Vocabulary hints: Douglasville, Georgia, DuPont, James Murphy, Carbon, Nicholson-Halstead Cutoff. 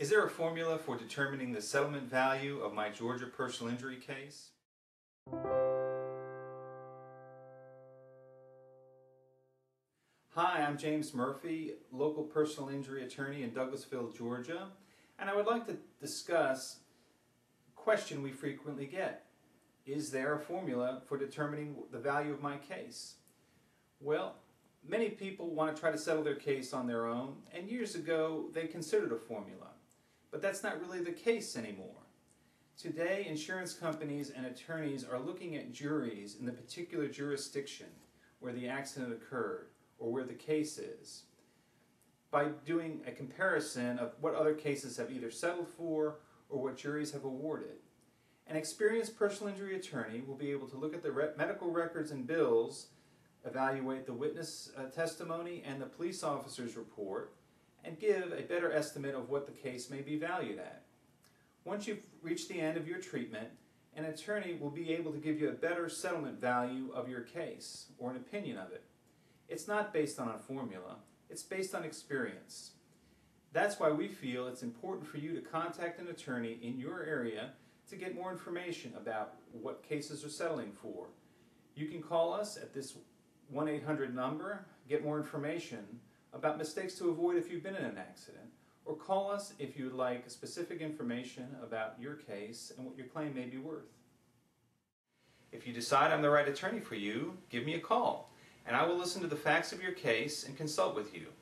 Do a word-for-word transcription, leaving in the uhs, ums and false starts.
Is there a formula for determining the settlement value of my Georgia personal injury case? Hi, I'm James Murphy, local personal injury attorney in Douglasville, Georgia, and I would like to discuss a question we frequently get. Is there a formula for determining the value of my case? Well, many people want to try to settle their case on their own, and years ago they considered a formula. But that's not really the case anymore. Today, insurance companies and attorneys are looking at juries in the particular jurisdiction where the accident occurred or where the case is by doing a comparison of what other cases have either settled for or what juries have awarded. An experienced personal injury attorney will be able to look at the re- medical records and bills, evaluate the witness uh, testimony and the police officer's report, and give a better estimate of what the case may be valued at. Once you've reached the end of your treatment, an attorney will be able to give you a better settlement value of your case, or an opinion of it. It's not based on a formula, it's based on experience. That's why we feel it's important for you to contact an attorney in your area to get more information about what cases are settling for. You can call us at this one eight hundred number, get more information about mistakes to avoid if you've been in an accident, or call us if you'd like specific information about your case and what your claim may be worth. If you decide I'm the right attorney for you, give me a call, and I will listen to the facts of your case and consult with you.